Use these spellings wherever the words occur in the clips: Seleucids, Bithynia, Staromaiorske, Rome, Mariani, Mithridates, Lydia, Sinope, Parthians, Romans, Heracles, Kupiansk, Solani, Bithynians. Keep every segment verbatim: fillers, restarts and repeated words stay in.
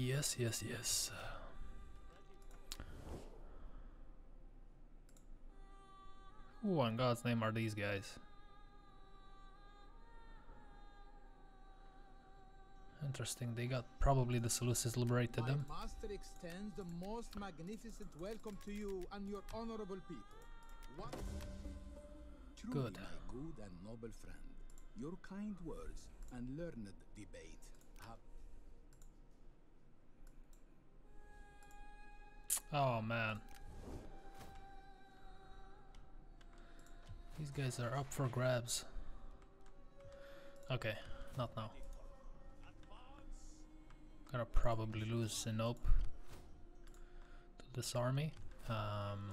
Yes, yes, yes. Who in God's name are these guys? Interesting, they got probably the Seleucids liberated them. My master extends the most magnificent welcome to you and your honorable people. What? Good. Truly, my good and noble friend, your kind words and learned debate have... Oh man. These guys are up for grabs. Okay, not now. Gonna probably lose Sinope to this army. Um,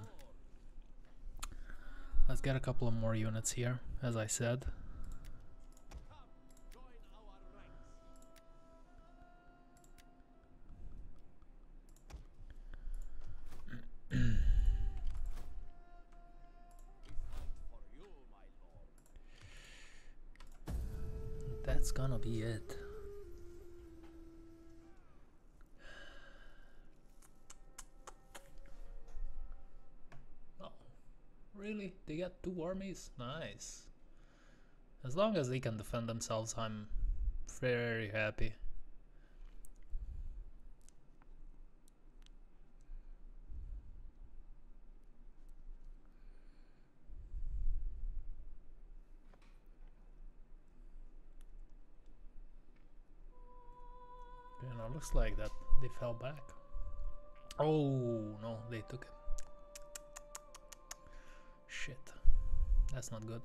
let's get a couple of more units here, as I said. That's gonna be it. Really? They got two armies? Nice. As long as they can defend themselves, I'm very happy. You know, looks like that they fell back. Oh no, they took it. Shit, that's not good.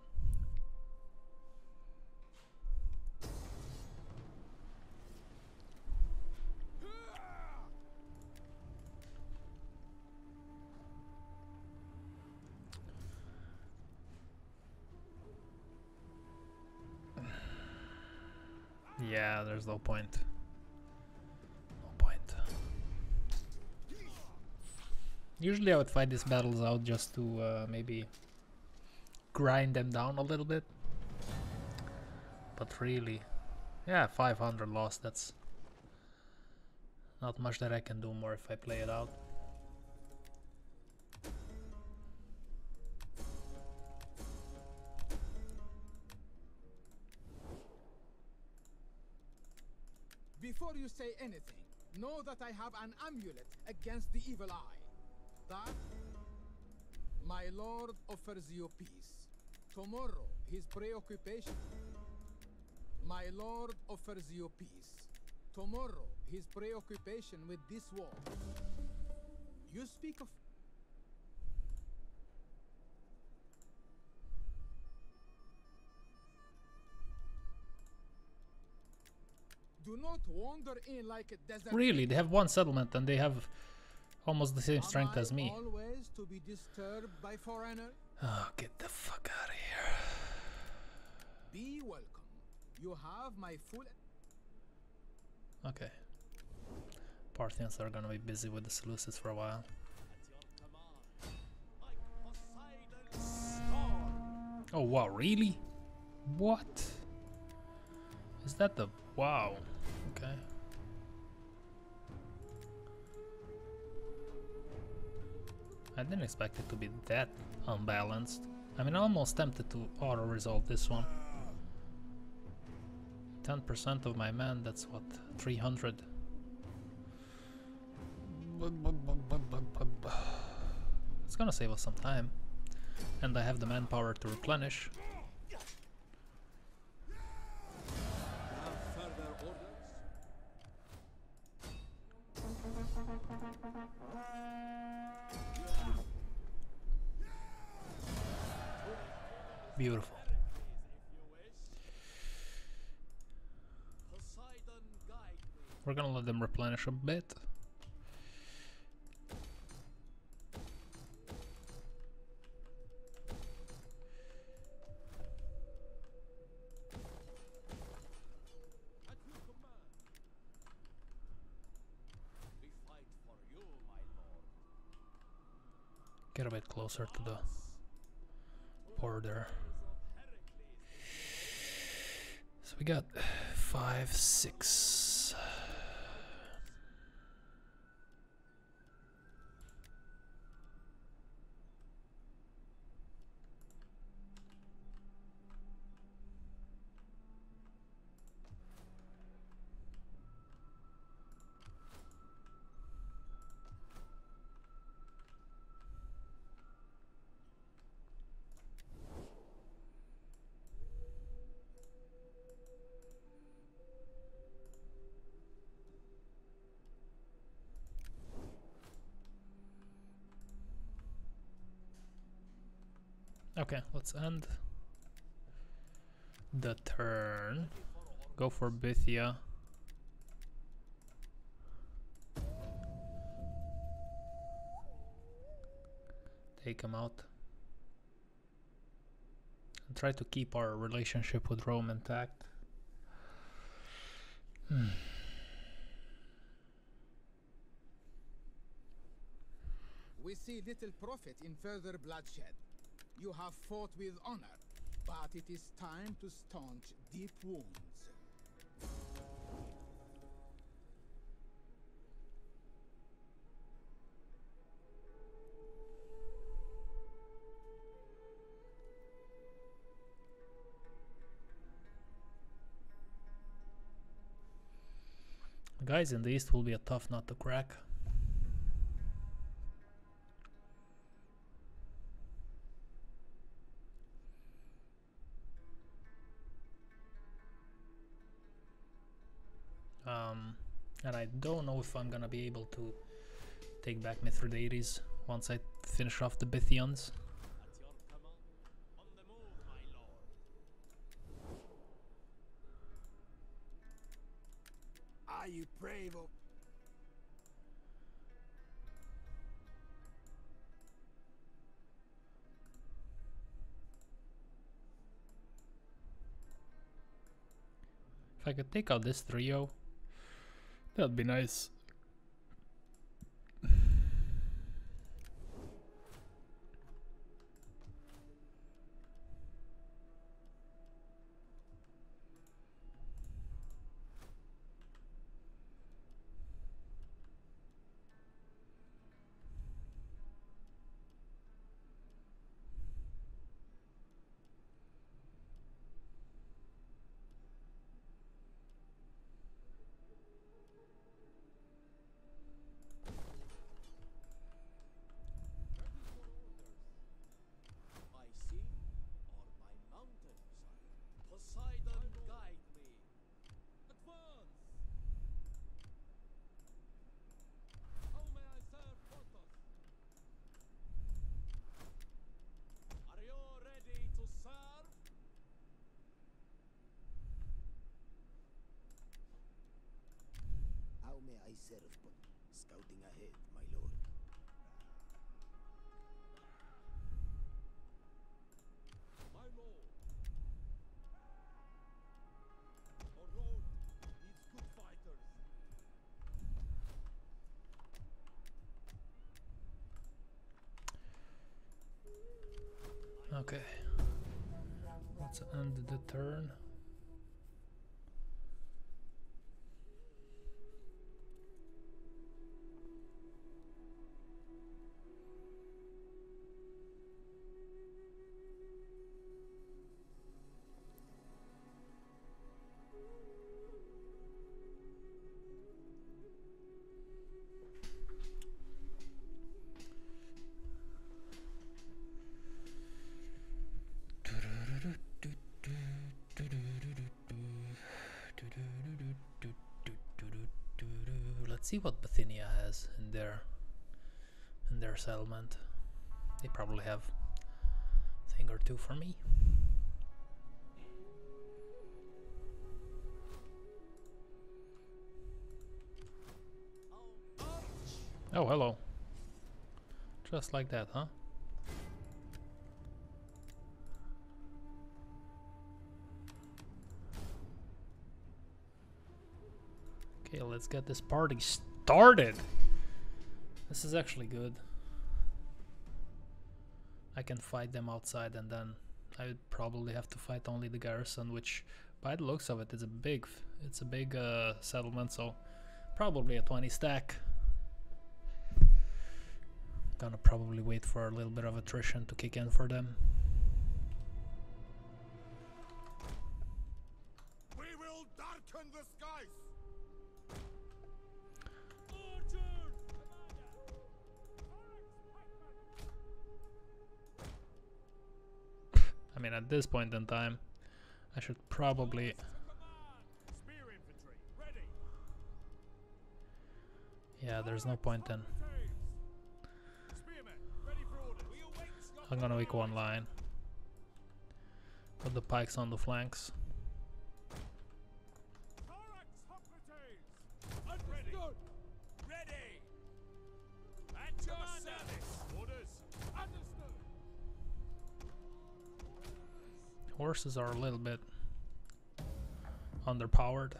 Yeah, there's no point. No point. Usually I would fight these battles out just to uh, maybe grind them down a little bit, but really, yeah, five hundred loss, that's not much that I can do more if I play it out. Before you say anything, know that I have an amulet against the evil eye. That, my lord, offers you peace. Tomorrow, his preoccupation. My lord offers you peace. Tomorrow, his preoccupation with this war. You speak of... Do not wander in like a desert... Really, they have one settlement and they have almost the same strength as me. Always to be disturbed by foreigners? Oh, get the fuck out of here. Be welcome. You have my full... Okay. Parthians are gonna be busy with the Seleucids for a while. Oh wow, really? What? Is that the... Wow. Okay. I didn't expect it to be that unbalanced. I mean, I'm almost tempted to auto-resolve this one. ten percent of my men, that's what, three hundred. It's gonna save us some time. And I have the manpower to replenish. Beautiful. We're gonna let them replenish a bit. Get a bit closer to the border. We got five, six. Okay, let's end the turn. Go for Bithynia. Take him out. And try to keep our relationship with Rome intact. Hmm. We see little profit in further bloodshed. You have fought with honor, but it is time to staunch deep wounds. Guys in the east will be a tough nut to crack. Um, and I don't know if I'm gonna be able to take back Mithridates once I finish off the Bithynians. Are you brave? If I could take out this trio, that'd be nice. I serve, but scouting ahead, my lord. My lord. Our road needs good fighters. Okay. Let's end the turn. See what Bithynia has in their in their settlement. They probably have a thing or two for me. Oh, hello. Just like that, huh? Okay, let's get this party started. This is actually good. I can fight them outside, and then I would probably have to fight only the garrison, which by the looks of it is a big it's a big uh, settlement, so probably a twenty stack. Gonna probably wait for a little bit of attrition to kick in for them. We will darken the skies. I mean, at this point in time, I should probably... Yeah, there's no point in. I'm gonna make one line. Put the pikes on the flanks. Horses are a little bit underpowered.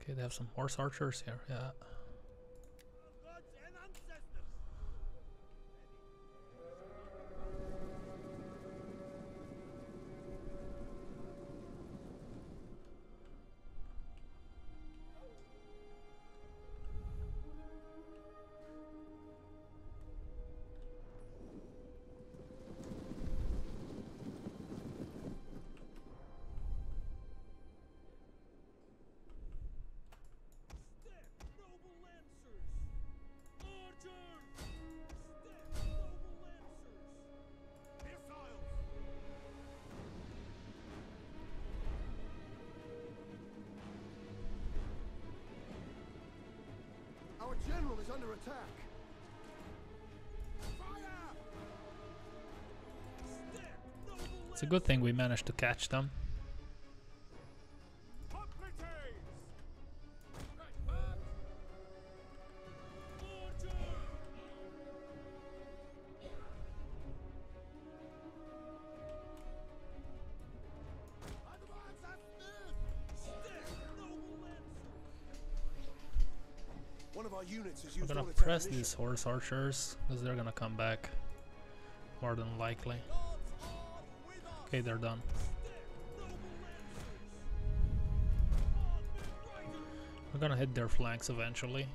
Okay, they have some horse archers here, yeah. Our general is under attack. It's a good thing we managed to catch them. We're gonna press these horse archers because they're gonna come back more than likely. Okay, they're done. We're gonna hit their flanks eventually,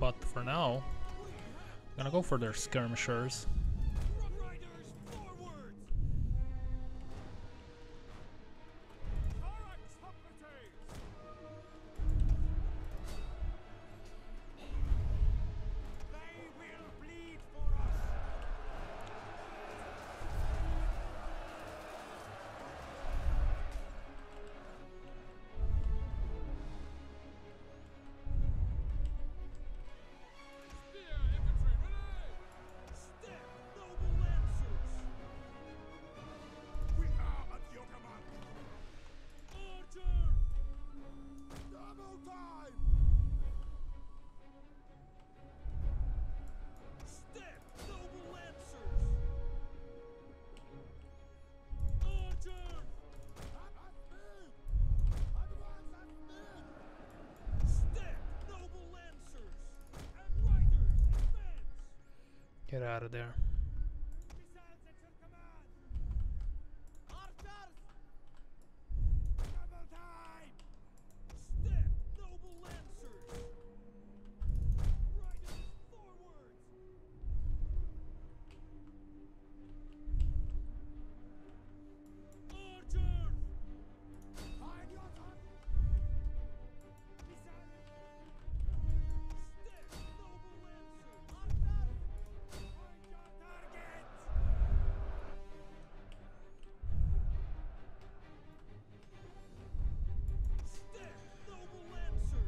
but for now I'm gonna go for their skirmishers. Get out of there.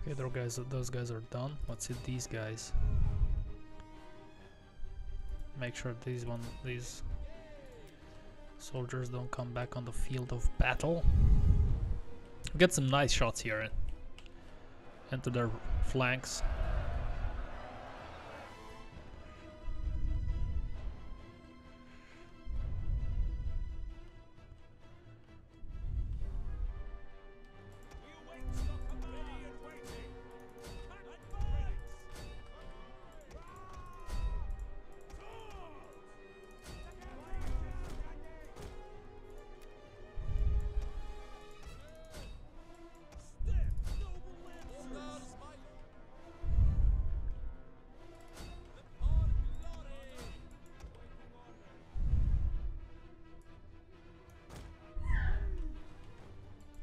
Okay, those guys, those guys are done. Let's hit these guys. Make sure these one, these soldiers don't come back on the field of battle. Get some nice shots here into their flanks.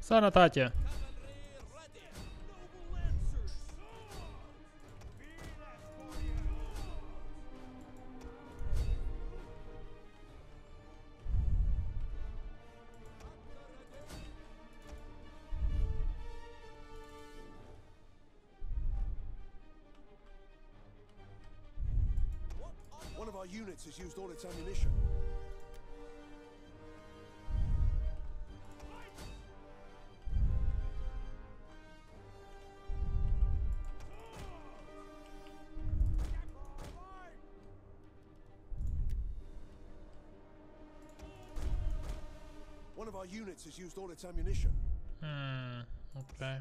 Sana Tatya. What our units has used all its ammunition. One of our units has used all its ammunition. Hmm, okay.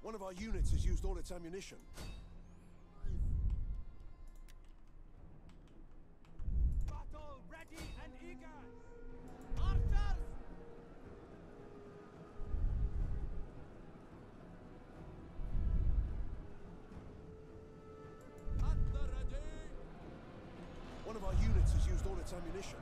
One of our units has used all its ammunition. Battle ready and eager. Archers! At the ready. One of our units has used all its ammunition.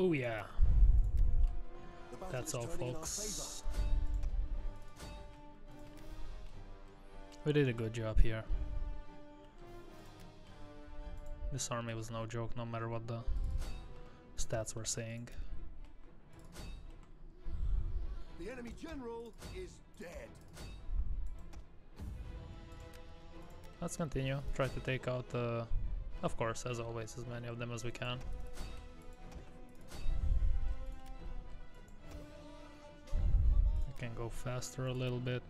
Oh yeah, that's all folks. We did a good job here. This army was no joke, no matter what the stats were saying. The enemy general is dead. Let's continue, try to take out, uh, of course, as always, as many of them as we can. Can go faster a little bit.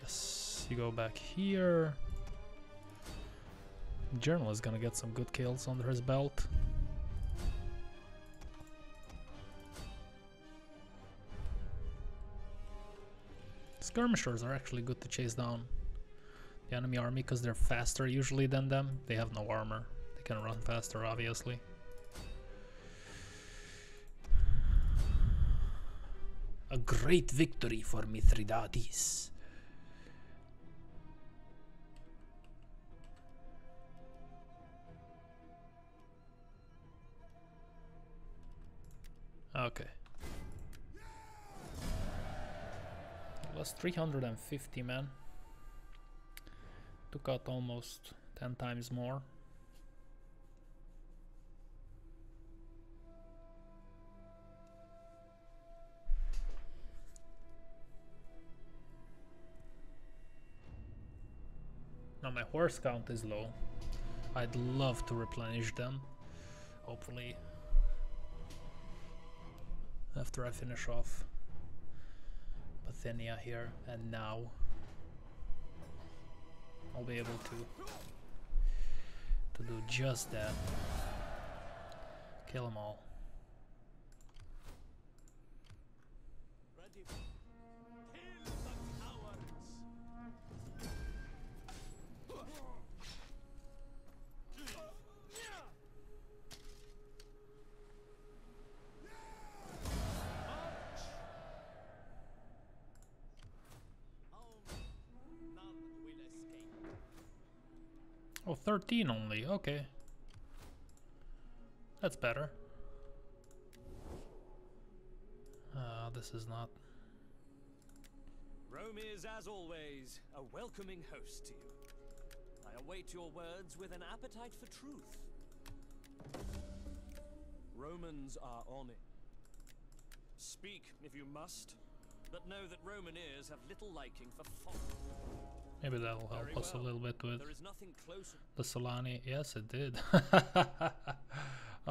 Yes, you go back here. General is gonna get some good kills under his belt. Skirmishers are actually good to chase down the enemy army because they're faster usually than them. They have no armor. They can run faster, obviously. A great victory for Mithridates. Okay. Lost three hundred fifty men. Took out almost ten times more. Now my horse count is low. I'd love to replenish them, hopefully, after I finish off Bithynia here, and now I'll be able to to do just that. Kill them all. Oh, thirteen only, okay. That's better. Uh, this is not. Rome is, as always, a welcoming host to you. I await your words with an appetite for truth. Romans are on it. Speak if you must, but know that Roman ears have little liking for foreign. Maybe that'll help Very us well. a little bit with the Solani. Yes, it did. I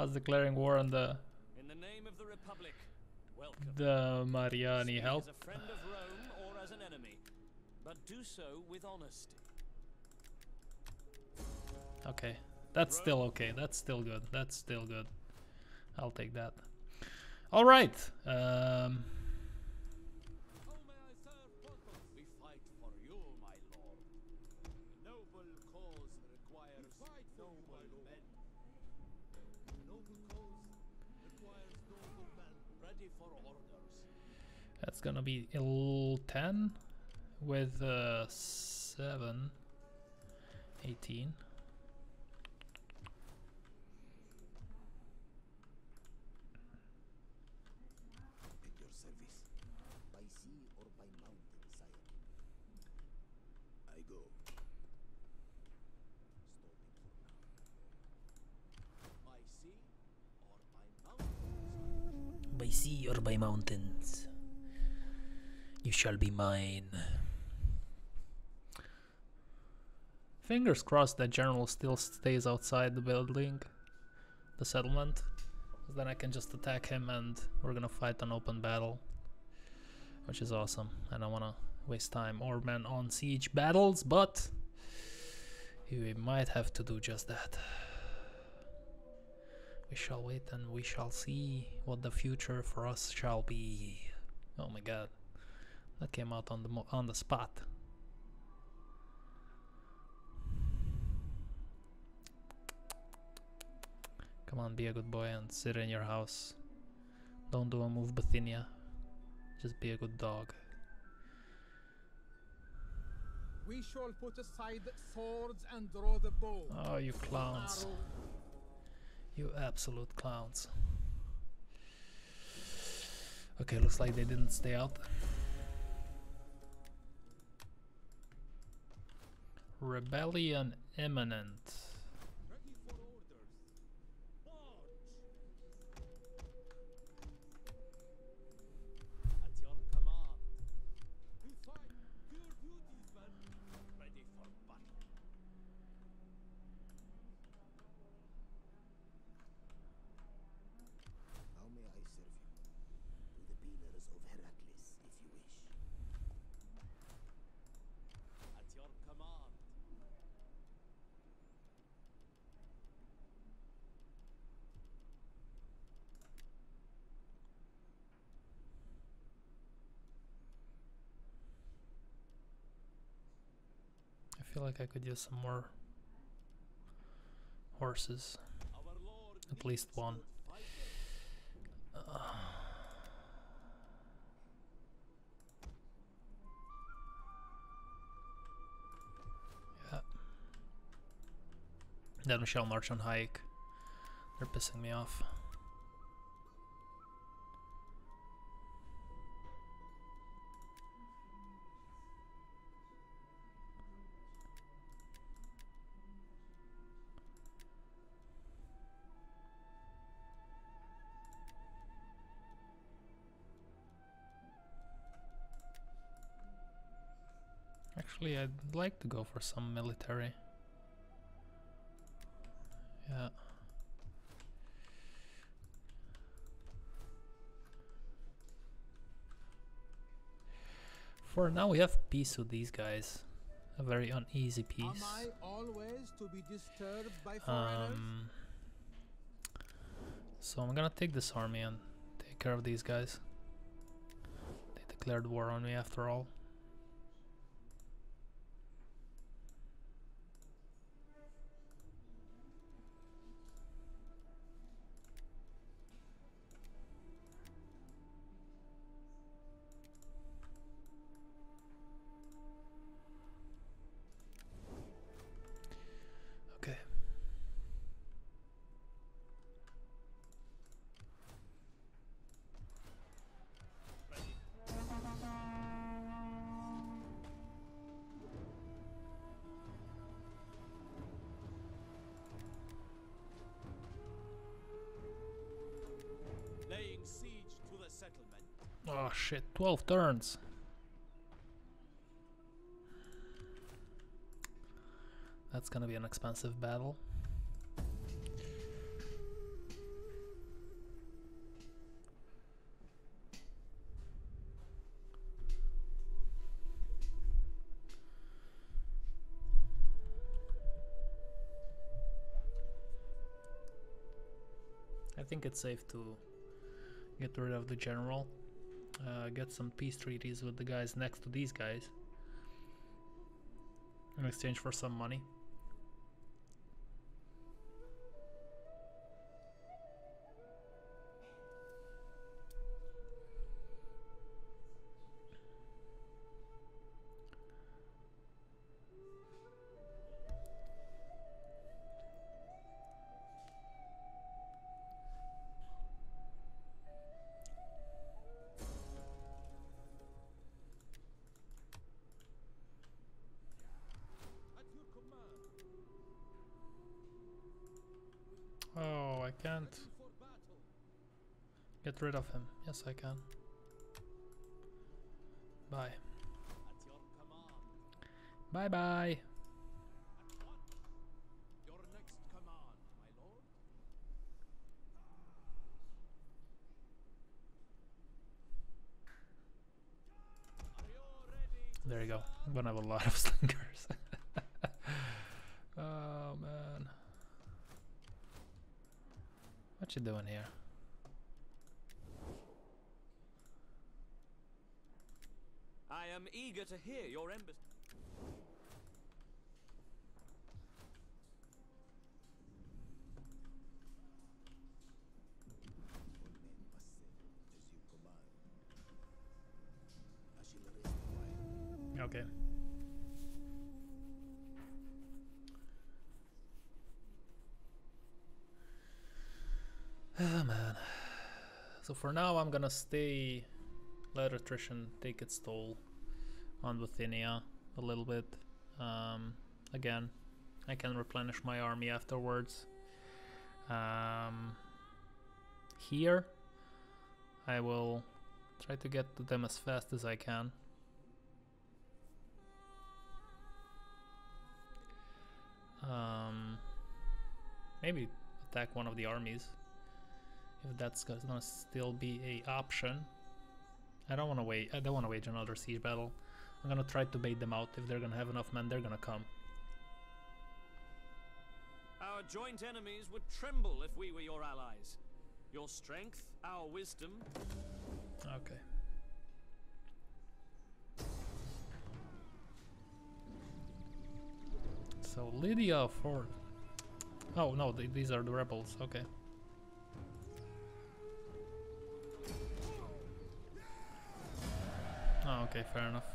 was declaring war on the In the, name of the, Republic, the Mariani. Help. As a friend of Rome or as an enemy, but do so with honesty. Okay, that's still okay. That's still good. That's still good. I'll take that. All right. Um, That's gonna be ten with uh, seven, eighteen. At your service, by sea or by mountain, sire. I go. Stop it for now. By sea or by mountains. By sea or by mountains. You shall be mine. Fingers crossed that general still stays outside the building, the settlement. Then I can just attack him and we're gonna fight an open battle, which is awesome. I don't wanna waste time or man on siege battles, but we might have to do just that. We shall wait and we shall see what the future for us shall be. Oh my god. That came out on the mo on the spot. Come on, be a good boy and sit in your house. Don't do a move, Bithynia. Just be a good dog. We shall put aside swords and draw the bow. Oh, you clowns! You absolute clowns! Okay, looks like they didn't stay out. Rebellion imminent. Ready for orders. March. At your command. We fight your duties, man. Ready for battle. How may I serve you? To the pillars of Heracles, if you wish. At your command. I feel like I could use some more horses, at least one. Uh, yeah. Then we shall march on hike. They're pissing me off. Actually, I'd like to go for some military. Yeah. For now, we have peace with these guys. A very uneasy peace. Am I always to be disturbed by foreigners? Um, so I'm gonna take this army and take care of these guys. They declared war on me after all. Oh shit, twelve turns. That's gonna be an expensive battle. I think it's safe to get rid of the general, uh, get some peace treaties with the guys next to these guys in exchange for some money. Can't get rid of him. Yes, I can. Bye. Bye bye. Your next command, my lord. There you go. I'm gonna have a lot of slingers. Oh man. What you doing here? I am eager to hear your embassy. Okay. Ah, man. So for now I'm gonna stay, let attrition take its toll on Bithynia a little bit. Um, again, I can replenish my army afterwards. Um, here I will try to get to them as fast as I can. Um, maybe attack one of the armies, if that's gonna still be a option. I don't want to wait. I don't want to wage another siege battle. I'm gonna try to bait them out. If they're gonna have enough men, they're gonna come. Our joint enemies would tremble if we were your allies. Your strength, our wisdom. Okay. So Lydia for. Oh no, th these are the rebels. Okay. Oh, okay, fair enough.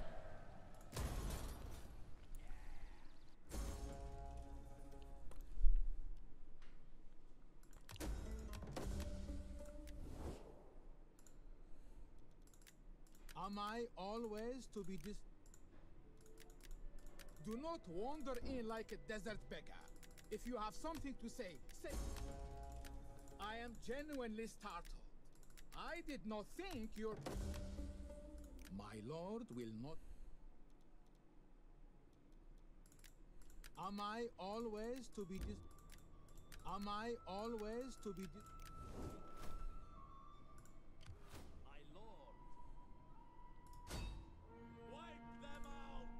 Am I always to be dis... Do not wander in like a desert beggar. If you have something to say, say... I am genuinely startled. I did not think you're... My lord will not. Am I always to be dis? Am I always to be dis? My lord, wipe them out.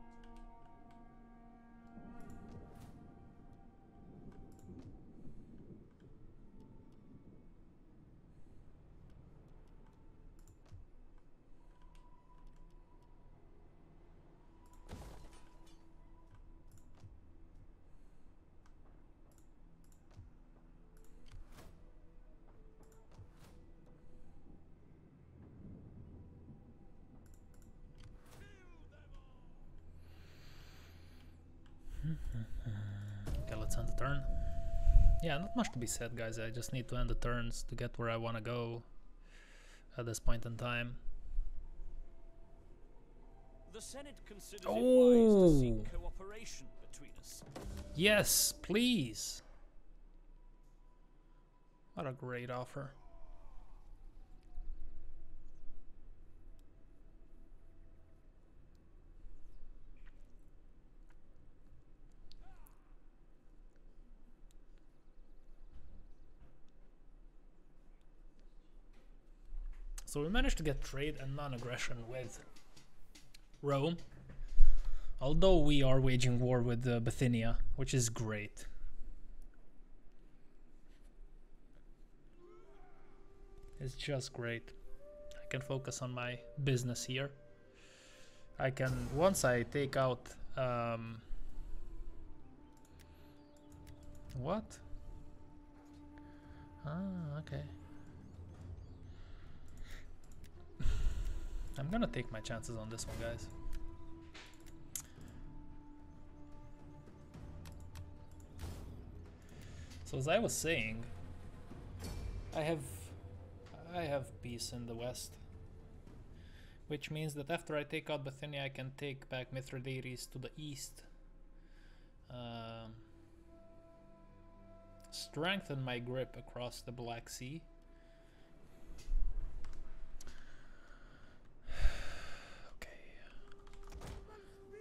Okay, let's end the turn. Yeah, not much to be said, guys. I just need to end the turns to get where I want to go at this point in time. The Senate considers it wise to seek cooperation between us. Yes, please. What a great offer. So we managed to get trade and non-aggression with Rome, although we are waging war with uh, Bithynia, which is great. It's just great. I can focus on my business here. I can, once I take out um, what? Ah, okay. I'm gonna take my chances on this one, guys. So as I was saying, I have I have peace in the west, which means that after I take out Bithynia, I can take back Mithridates to the east, um, strengthen my grip across the Black Sea,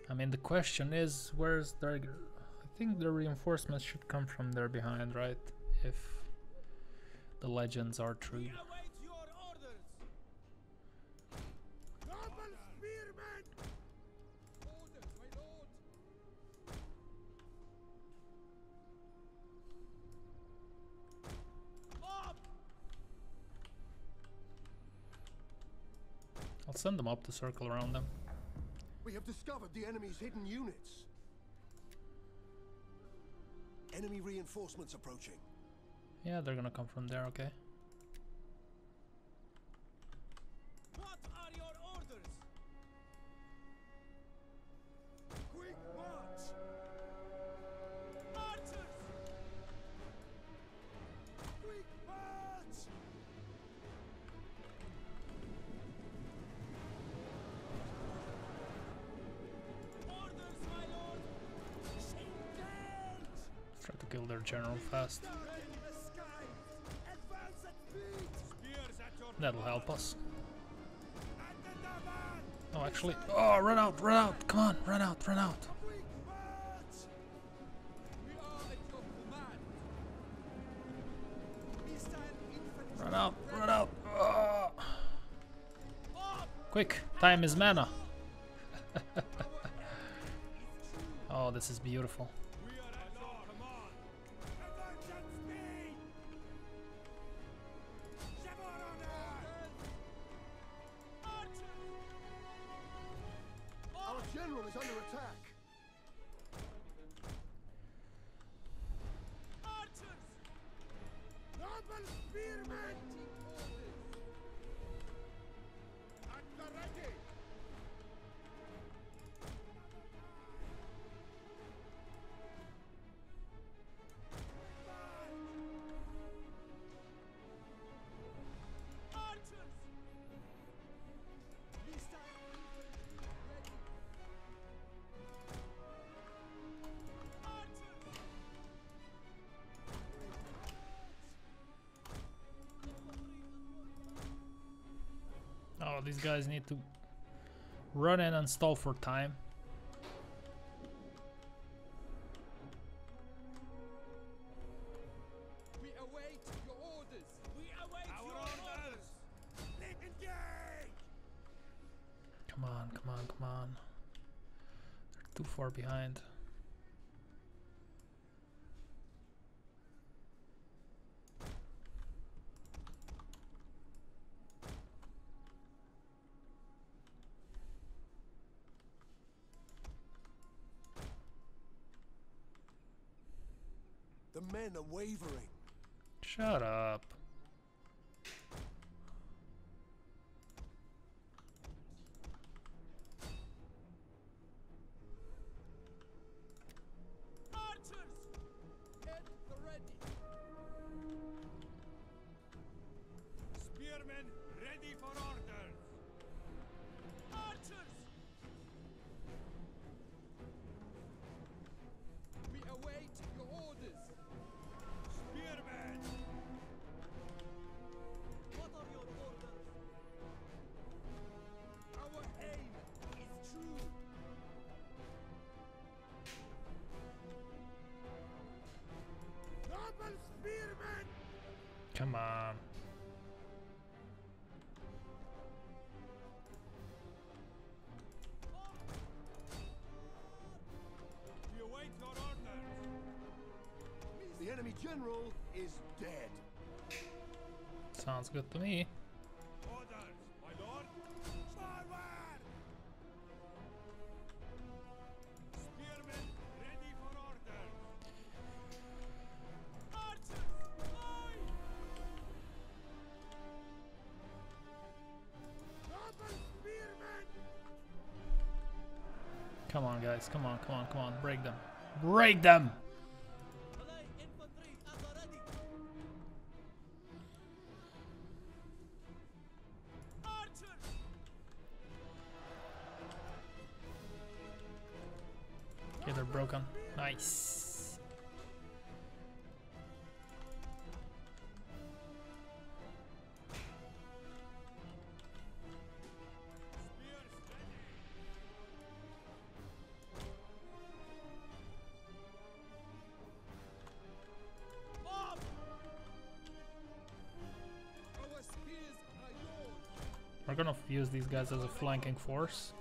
I mean, the question is, where's their... I think the reinforcements should come from there behind, right? If the legends are true. We await your orders. Noble spearmen! Orders, my lord. Up! I'll send them up to circle around them. We have discovered the enemy's hidden units. Enemy reinforcements approaching. Yeah, they're gonna come from there, okay. What are your orders? Quick march! Marchers! Quick march! Try to kill their general fast. That'll help us. Oh, actually. Oh, run out, run out. Come on, run out, run out. Run out, run out. Oh. Quick, time is mana. Oh, this is beautiful. Oh, these guys need to run in and stall for time. We await your orders. We await Our your orders. orders. Come on, come on, come on. They're too far behind. Men are wavering. Shut up. Archers, at the ready. Spearmen, ready for orders. Archers. We await your orders. Spearmen! What are your orders? Our aim is true. Noble spearmen! Come on. We await your orders. The enemy general is dead. Sounds good to me. Orders, my lord. Forward! Spearmen ready for orders. Archers, line! Double spearmen! Come on, guys. Come on, come on, come on. Break them. Break them! Nice. We're gonna use these guys as a flanking force.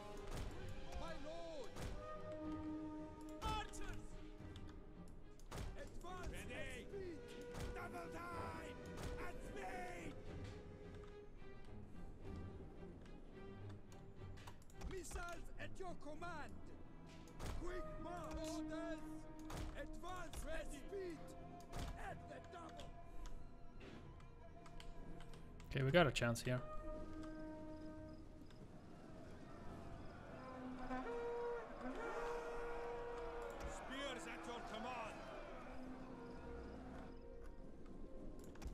Okay, we got a chance here. Spears at your command.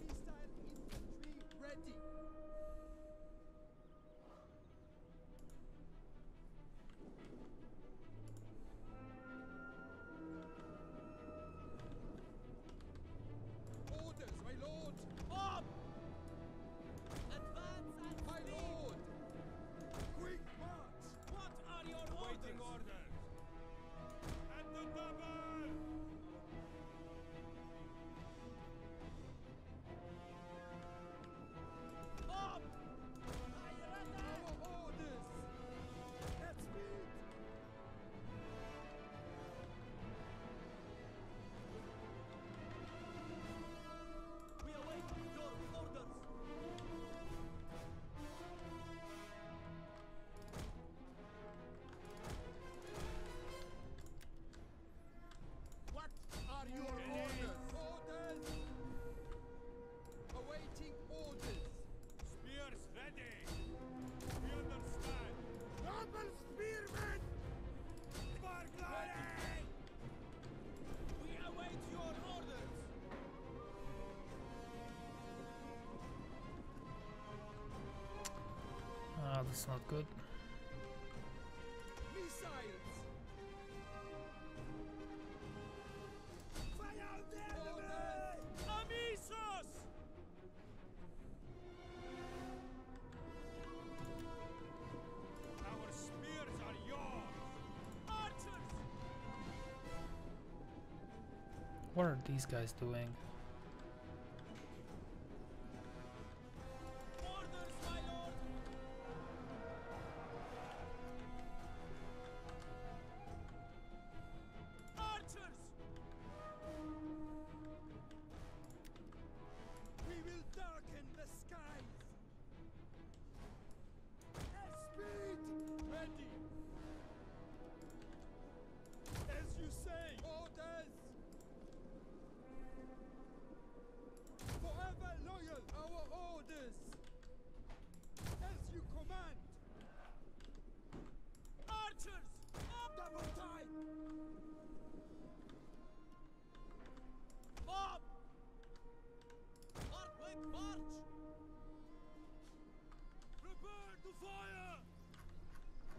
Missile infantry ready. Orders, my lord. Up! That's not good. What are these guys doing?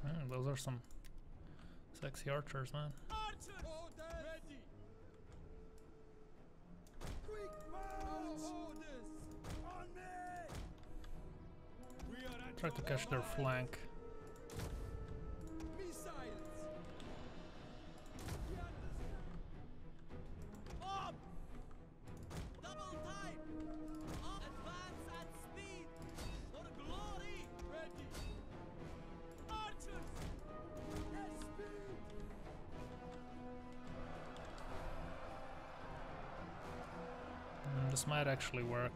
Mm, those are some sexy archers, man. Try to catch their flank. This might actually work.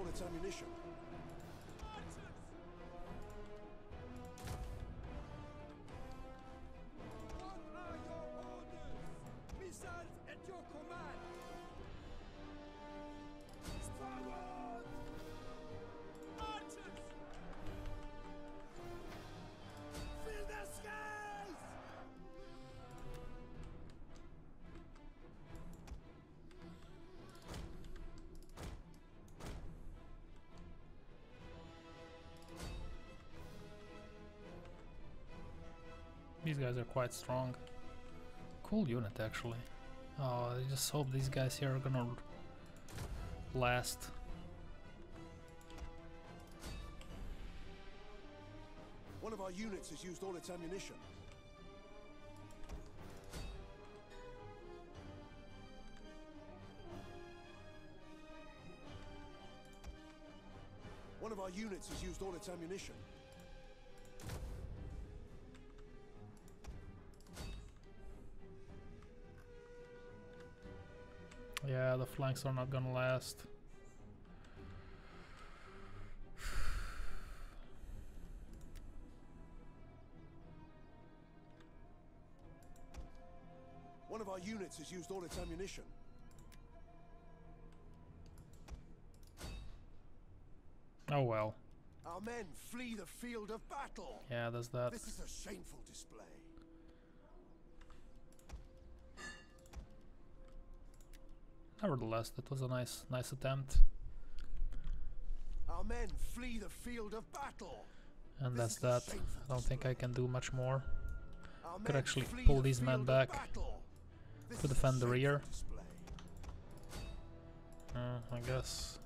all its ammunition. These guys are quite strong. Cool unit, actually. Oh, I just hope these guys here are gonna last. One of our units has used all its ammunition. One of our units has used all its ammunition. Yeah, the flanks are not gonna last. One of our units has used all its ammunition. Oh well. Our men flee the field of battle. Yeah, there's that. This is a shameful display. Nevertheless, that was a nice, nice attempt. Our men flee the field of battle. And that's that. I don't think I can do much more. Could actually pull these men back to defend the rear. Uh, I guess.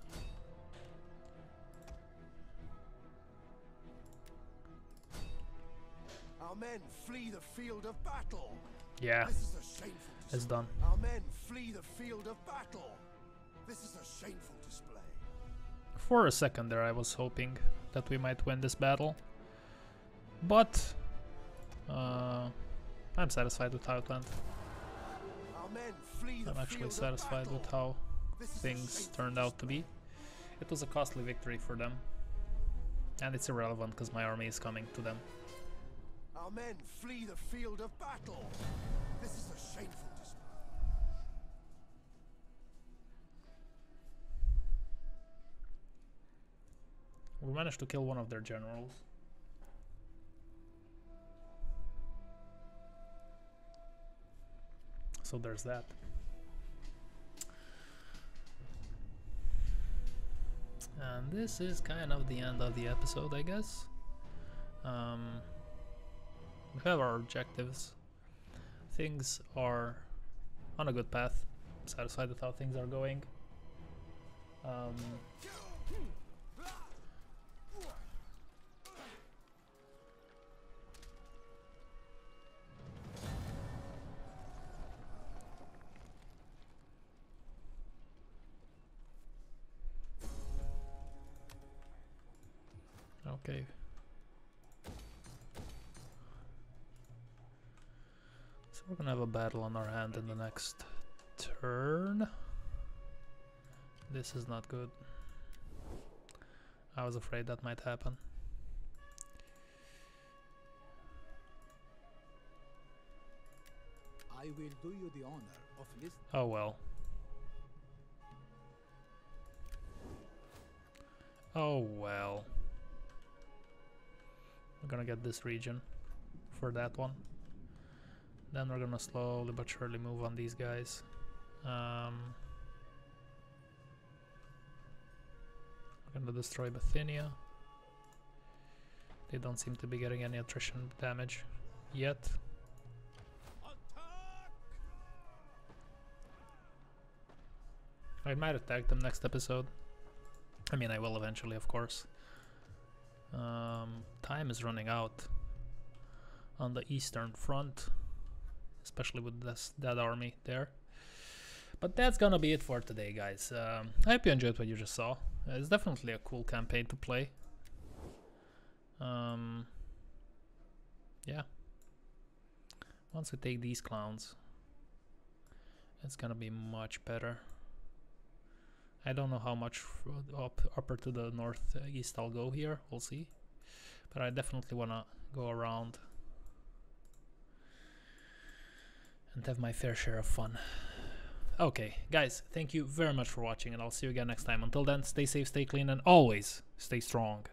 Our men flee the field of battle. Yeah, it's done. Our men flee the field of battle. This is a shameful display. For a second there I was hoping that we might win this battle, but uh, I'm satisfied with how it went. Our men flee I'm actually satisfied with how things turned out to be. It was a costly victory for them, and it's irrelevant because my army is coming to them. Our men flee the field of battle. This is a shameful display. We managed to kill one of their generals. So there's that. And this is kind of the end of the episode, I guess. Um... We have our objectives. Things are on a good path. I'm satisfied with how things are going. Um, okay. We're gonna have a battle on our hand in the next turn. This is not good. I was afraid that might happen. I will do you the honor of listening. Oh well. Oh well. We're gonna get this region for that one. Then we're gonna slowly but surely move on these guys. Um, we're gonna destroy Bithynia. They don't seem to be getting any attrition damage yet. I might attack them next episode. I mean, I will eventually, of course. Um, time is running out on the Eastern Front. Especially with this, that army there. But that's gonna be it for today, guys. Um, I hope you enjoyed what you just saw. It's definitely a cool campaign to play. Um, yeah. Once we take these clowns, it's gonna be much better. I don't know how much up, upper to the northeast I'll go here, we'll see. But I definitely wanna go around and have my fair share of fun. Okay, guys, thank you very much for watching, and I'll see you again next time. Until then, stay safe, stay clean, and always stay strong.